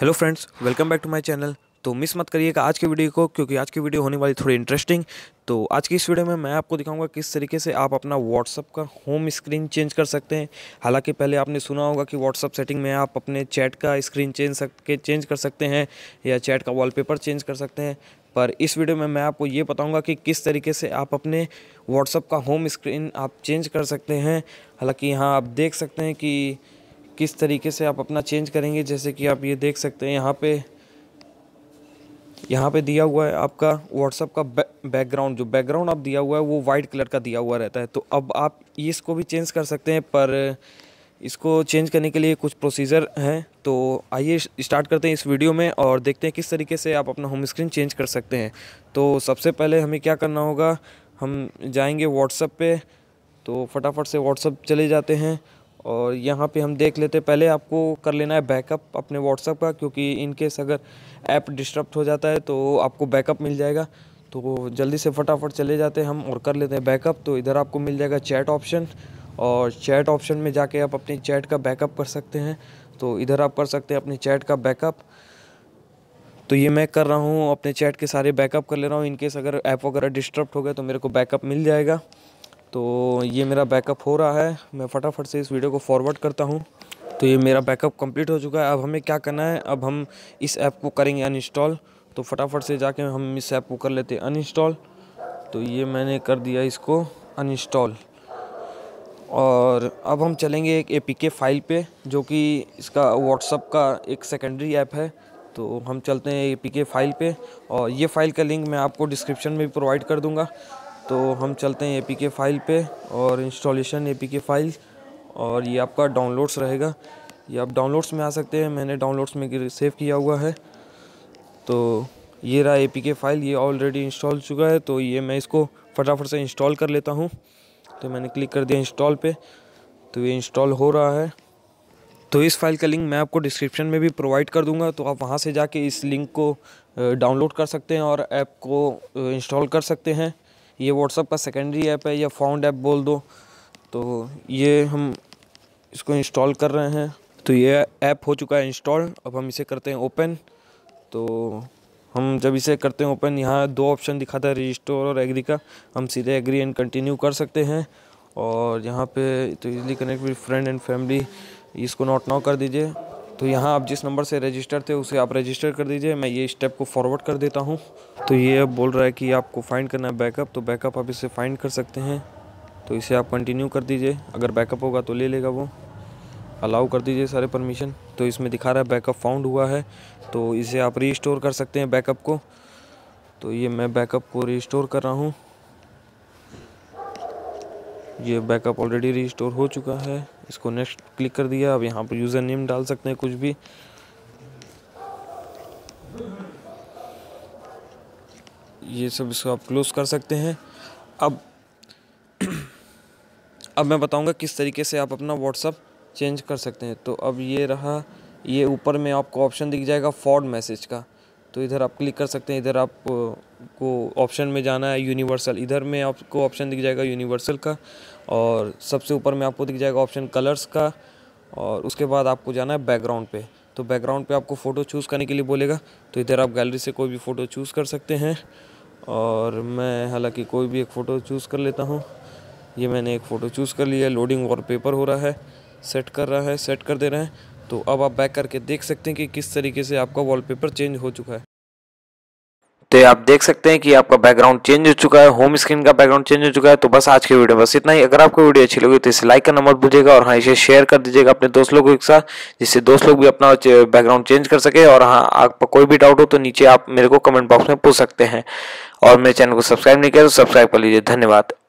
Hello friends, welcome back to my channel. तो miss मत करिएगा आज की वीडियो को, क्योंकि आज की वीडियो होने वाली थोड़ी इंटरेस्टिंग। तो आज की इस वीडियो में मैं आपको दिखाऊंगा किस तरीके से आप अपना व्हाट्सअप का होम स्क्रीन चेंज कर सकते हैं। हालांकि पहले आपने सुना होगा कि व्हाट्सअप सेटिंग में आप अपने चैट का स्क्रीन चेंज कर सकते हैं या चैट का वॉलपेपर चेंज कर सकते हैं, पर इस वीडियो में मैं आपको ये बताऊंगा कि किस तरीके से आप अपने व्हाट्सअप का होम स्क्रीन आप चेंज कर सकते हैं। हालाँकि यहाँ आप देख सकते हैं कि किस तरीके से आप अपना चेंज करेंगे। जैसे कि आप ये देख सकते हैं यहाँ पे दिया हुआ है आपका व्हाट्सअप का बैकग्राउंड। जो बैकग्राउंड आप दिया हुआ है वो वाइट कलर का दिया हुआ रहता है। तो अब आप इसको भी चेंज कर सकते हैं, पर इसको चेंज करने के लिए कुछ प्रोसीजर हैं। तो आइए स्टार्ट करते हैं इस वीडियो में और देखते हैं किस तरीके से आप अपना होम स्क्रीन चेंज कर सकते हैं। तो सबसे पहले हमें क्या करना होगा, हम जाएँगे व्हाट्सएप पर। तो फटाफट से व्हाट्सएप चले जाते हैं और यहाँ पे हम देख लेते हैं। पहले आपको कर लेना है बैकअप अपने व्हाट्सएप का, क्योंकि इनकेस अगर ऐप डिस्टर्ब हो जाता है तो आपको बैकअप मिल जाएगा। तो जल्दी से फटाफट चले जाते हैं हम और कर लेते हैं बैकअप। तो इधर आपको मिल जाएगा चैट ऑप्शन, और चैट ऑप्शन में जाके आप अपने चैट का बैकअप कर सकते हैं। तो इधर आप कर सकते हैं अपने चैट का बैकअप। तो ये मैं कर रहा हूँ, अपने चैट के सारे बैकअप कर ले रहा हूँ। इनकेस अगर ऐप वगैरह डिस्टर्ब हो गया तो मेरे को बैकअप मिल जाएगा। तो ये मेरा बैकअप हो रहा है, मैं फटाफट से इस वीडियो को फॉरवर्ड करता हूँ। तो ये मेरा बैकअप कंप्लीट हो चुका है। अब हमें क्या करना है, अब हम इस ऐप को करेंगे अनइंस्टॉल। तो फटाफट से जाके हम इस ऐप को कर लेते हैं अनइंस्टॉल। तो ये मैंने कर दिया इसको अनइंस्टॉल, और अब हम चलेंगे एक एपीके फाइल पे, जो कि इसका व्हाट्सअप का एक सेकेंडरी ऐप है। तो हम चलते हैं एपीके फाइल पे, और ये फ़ाइल का लिंक मैं आपको डिस्क्रिप्शन में भी प्रोवाइड कर दूँगा। तो हम चलते हैं एपीके फाइल पे और इंस्टॉलेशन एपीके फाइल, और ये आपका डाउनलोड्स रहेगा। ये आप डाउनलोड्स में आ सकते हैं, मैंने डाउनलोड्स में सेव किया हुआ है। तो ये रहा एपीके फाइल, ये ऑलरेडी इंस्टॉल हो चुका है। तो ये मैं इसको फटाफट से इंस्टॉल कर लेता हूँ। तो मैंने क्लिक कर दिया इंस्टॉल पे, तो ये इंस्टॉल हो रहा है। तो इस फाइल का लिंक मैं आपको डिस्क्रिप्शन में भी प्रोवाइड कर दूंगा। तो आप वहाँ से जाके इस लिंक को डाउनलोड कर सकते हैं और ऐप को इंस्टॉल कर सकते हैं। ये व्हाट्सअप का सेकेंडरी ऐप है या फाउंड ऐप बोल दो। तो ये हम इसको इंस्टॉल कर रहे हैं। तो ये ऐप हो चुका है इंस्टॉल। अब हम इसे करते हैं ओपन। तो हम जब इसे करते हैं ओपन, यहाँ दो ऑप्शन दिखाता है, रजिस्टर और एग्री का। हम सीधे एग्री एंड कंटिन्यू कर सकते हैं। और यहाँ पे तो easily connect with friend and family, इसको नॉट नाउ कर दीजिए। तो यहाँ आप जिस नंबर से रजिस्टर थे उसे आप रजिस्टर कर दीजिए। मैं ये स्टेप को फॉरवर्ड कर देता हूँ। तो ये अब बोल रहा है कि आपको फाइंड करना है बैकअप। तो बैकअप आप इसे फाइंड कर सकते हैं। तो इसे आप कंटिन्यू कर दीजिए, अगर बैकअप होगा तो ले लेगा वो। अलाउ कर दीजिए सारे परमिशन। तो इसमें दिखा रहा है बैकअप फाउंड हुआ है। तो इसे आप रिस्टोर कर सकते हैं बैकअप को। तो ये मैं बैकअप को रिस्टोर कर रहा हूँ। ये बैकअप ऑलरेडी रिस्टोर हो चुका है। इसको नेक्स्ट क्लिक कर दिया। अब यहाँ पर यूज़र नेम डाल सकते हैं कुछ भी। ये सब इसको आप क्लोज कर सकते हैं। अब मैं बताऊंगा किस तरीके से आप अपना व्हाट्सअप चेंज कर सकते हैं। तो अब ये रहा, ये ऊपर में आपको ऑप्शन दिख जाएगा फॉरवर्ड मैसेज का। तो इधर आप क्लिक कर सकते हैं। इधर आपको ऑप्शन में जाना है यूनिवर्सल। इधर में आपको ऑप्शन दिख जाएगा यूनिवर्सल का, और सबसे ऊपर में आपको दिख जाएगा ऑप्शन कलर्स का। और उसके बाद आपको जाना है बैकग्राउंड पे। तो बैकग्राउंड पे आपको फ़ोटो चूज़ करने के लिए बोलेगा। तो इधर आप गैलरी से कोई भी फ़ोटो चूज़ कर सकते हैं। और मैं हालाँकि कोई भी एक फ़ोटो चूज़ कर लेता हूँ। ये मैंने एक फ़ोटो चूज़ कर लिया। लोडिंग वॉलपेपर हो रहा है, सेट कर दे रहे हैं। तो अब आप बैक करके देख सकते हैं कि किस तरीके से आपका वॉलपेपर चेंज हो चुका है। तो आप देख सकते हैं कि आपका बैकग्राउंड चेंज हो चुका है, होम स्क्रीन का बैकग्राउंड चेंज हो चुका है। तो बस आज की वीडियो में बस इतना ही। अगर आपको वीडियो अच्छी लगी तो इसे लाइक करना मत भूलिएगा, और हाँ, इसे शेयर कर दीजिएगा अपने दोस्त लोगों के साथ, जिससे दोस्त लोग भी अपना बैकग्राउंड चेंज कर सके। और हाँ, आपका कोई भी डाउट हो तो नीचे आप मेरे को कमेंट बॉक्स में पूछ सकते हैं। और मेरे चैनल को सब्सक्राइब नहीं किया तो सब्सक्राइब कर लीजिए। धन्यवाद।